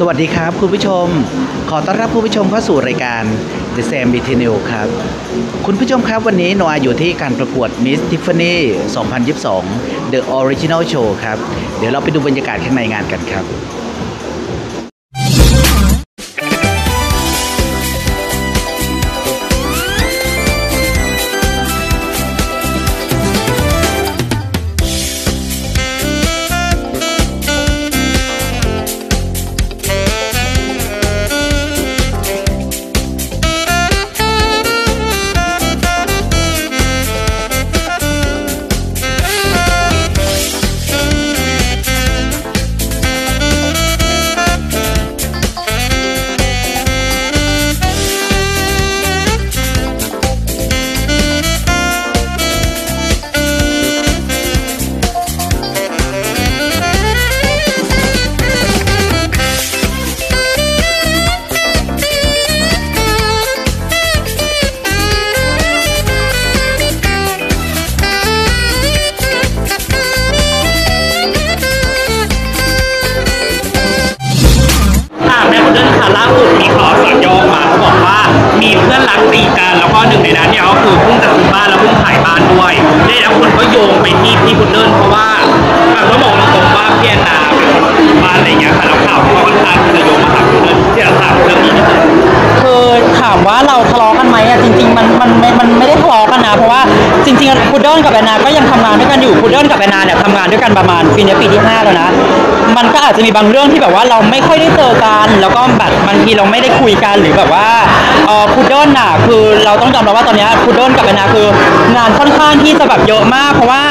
สวัสดีครับคุณผู้ชมขอต้อนรับคุณผู้ชมเข้าสู่รายการ TheSaMET!NEWS ครับคุณผู้ชมครับวันนี้โนอาอยู่ที่การประกวด Miss Tiffany 2022 The Original Show ครับเดี๋ยวเราไปดูบรรยากาศข้างในงานกันครับเพราะว่าจริงๆพุดเดิ้ลกับแอนนาก็ยังทำงานด้วยกันอยู่พุดเดิ้ลกับแอนนาเนี่ยทำงานด้วยกันประมาณปีนี้ปีที่5แล้วนะมันก็อาจจะมีบางเรื่องที่แบบว่าเราไม่ค่อยได้เจอกันแล้วก็แบบบางทีเราไม่ได้คุยกันหรือแบบว่าพุดเดิ้ลน่ะคือเราต้องจำเราว่าตอนนี้พุดเดิ้ลกับแอนนาคืองานค่อนข้างที่จะแบบเยอะมากเพราะว่า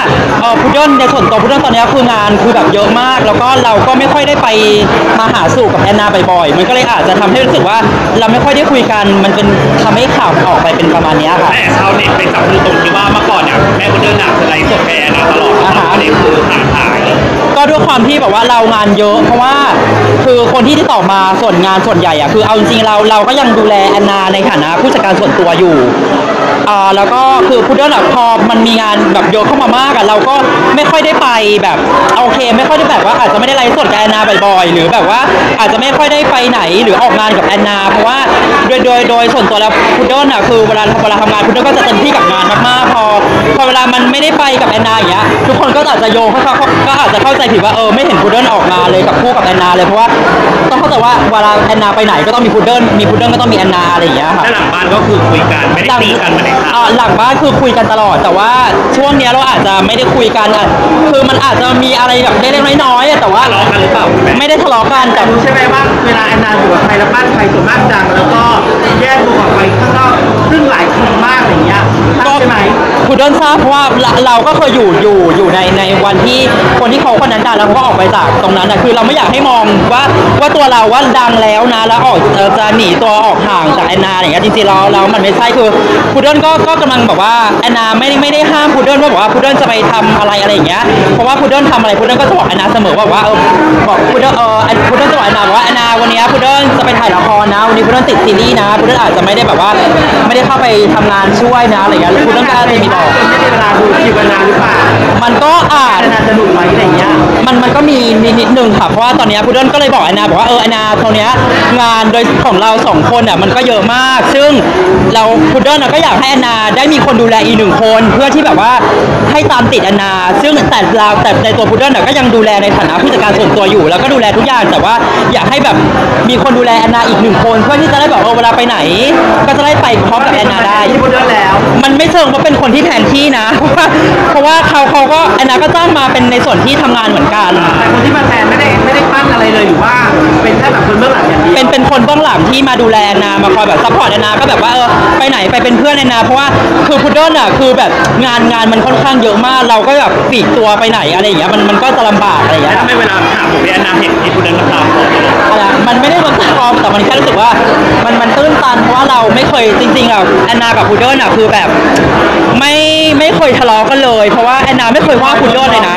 พุดเดิ้ลในส่วนตัวพุดเดิ้ลตอนนี้คืองานคือแบบเยอะมากแล้วก็เราก็ไม่ค่อยได้ไปมาหาสู่กับแอนนาบ่อยๆมันก็เลยอาจจะทำให้รู้สึกว่าเราไม่ค่อยได้คุยกันมันเป็นทำให้ข่าวออกไปเป็นประมาณนี้ค่ะแต่ชาวเน็ตไปจับมือตรงที่ว่าเมื่อก่อนเนี่ยแม่พุดเดิ้ลน่ะคือไลฟ์สดแอนนาตลอดนะคะนี่คือหายก็ด้วยความที่แบบว่าเรางานเยอะเพราะว่าคือคนที่ต่อมาส่วนงานส่วนใหญ่อะคือเอาจริงๆเราก็ยังดูแลแอนนาในฐานะผู้จัดการส่วนตัวอยู่แล้วก็คือพุดเดิ้ลพอมันมีงานแบบเยอะเข้ามามากอะเราก็ไม่ค่อยได้ไปแบบโอเคไม่ค่อยได้แบบว่าอาจจะไม่ได้ไลฟ์สดกับแอนนาบ่อยๆหรือแบบว่าอาจจะไม่ค่อยได้ไปไหนหรือออกงานกับแอนนาเพราะว่าโดยส่วนตัวแล้วพุดเดิ้ลอะคือเวลาทำงานพุดเดิ้ลก็จะเต็มที่กับงานมากๆพอเวลามันไม่ได้ไปกับแอนนาอย่างเงี้ยทุกคนก็อาจจะโยงเขาก็อาจจะเข้าใจผิดว่าไม่เห็นพุดเดิ้ลออกมาเลยกับคู่กับแอนนาเลยเพราะว่าต้องเข้าใจว่าเวลาแอนนาไปไหนก็ต้องมีพุดเดิ้ลก็ต้องมีแอนนาอะไรอย่างเงี้ยค่ะหลังบ้านก็คือคุยกันไม่ได้ตีกันไม่ได้หลังบ้านคือคุยกันตลอดแต่ว่าช่วงเนี้ยเราอาจจะไม่ได้คุยกันคือมันอาจจะมีอะไรแบบเล็กๆน้อยๆแต่ว่าทะเลาะกันหรือเปล่าไม่ได้ทะเลาะกันแต่รู้ใช่ไหมว่าเวลาแอนนาอยู่กับใครแล้วบ้านใครส่วนมากดังแล้วก็แยกตัวออกไปข้างนอกซึ่งหลายคนมากอย่างเงี้ยก็ใช่ไหมพุดเดิ้ลทราบเพราะว่าเราก็เคยอยู่ในวันที่คนที่เขาคนนั้นดังแล้วก็ออกไปจากตรงนั้นนะคือเราไม่อยากให้มองว่าตัวเราว่าดังแล้วนะแล้วออกจะหนีตัวออกห่างจากแอนนาอย่างเงี้ยจริงๆเรามันไม่ใช่คือพุดเดิ้ลก็กำลังบอกว่าแอนนาไม่ได้ห้ามพุดเดิ้ลว่าบอกว่าพุดเดิ้ลจะไปทำอะไรอย่างเงี้ยเพราะว่าพุดเดิ้ลทำอะไรพุดเดิ้ลก็จะบอกแอนนาเสมอว่าบอกพุดเดิ้ลพุดเดิ้ลจะบอกแอนนาว่าแอนนาวันนี้พุดเดิ้ลจะไปถ่ายละครนะวันนี้พุดเดิ้ลติดซีรีส์นะพุดเดิ้ลอาจจะไม่ได้แบบว่าไม่ได้เข้าไปทำงานช่วยนะอะไรอย่างเงี้ยพุดเดิ้ลก็อาจจะมีดอกไม่ได้เวลาดูทีวีนานหรือเปล่ามันก็อาจจะหลุดไหลอะไรเงี้ยมันก็มีนิดนึงค่ะเพราะว่าตอนนี้พุดเดิ้ลก็เลยบอกแอนนาบอกว่าแอนนาตอนนี้งานโดยของเรา2คนอ่ะมันก็เยอะมากซึ่งเราพุดเดิ้ลก็อยากให้แอนนาได้มีคนดูแลอีก1คนเพื่อที่แบบว่าให้ตามติดแอนนาซึ่งแต่ในตัวพุดเดิ้ลก็ยังดูแลในฐานะผู้จัดการส่วนตัวอยู่แล้วก็ดูแลทุกอย่างแต่ว่าอยากให้แบบมีคนดูแลแอนนาอีก1คนเพื่อที่จะได้แบบเวลาไปไหนก็จะได้ไปพร้อมกับแอนนาได้พุดเดิ้ลแล้วมันไม่เชิงว่าเป็นคนที่แทนที่นะเพราะว่าเขาก็แอนนาก็จ้างมาเป็นในส่วนที่ทำงานเหมือนกันแต่คนที่มาแทนไม่ได้ปั้นอะไรเลยหรือว่าเป็นแค่แบบคนเบื้องหลังอย่างเดียวเป็นคนเบื้องหลังที่มาดูแลแอนนามาคอยแบบซัพพอร์ตแอนนาก็แบบว่าไปไหนไปเป็นเพื่อนแอนนาเพราะว่าคือพุดเดิ้ลคือแบบงานมันค่อนข้างเยอะมากเราก็แบบปีกตัวไปไหนอะไรอย่างเงี้ยมันก็จะลำบากอะไรอย่างเงี้ยไม่เวลาหาผมแอนนาเห็นที่พุดเดิ้ลตามอะไรมันไม่ได้ลดตามแต่มันแค่รู้สึกว่ามันตื้นตันเพราะว่าเราไม่เคยจริงๆแอนนากับพุดเดิ้ลคือแบบไม่เคยทะเลาะกันเลยเพราะว่าแอนนาไม่เคยว่าพุดเดิ้ลเลยนะ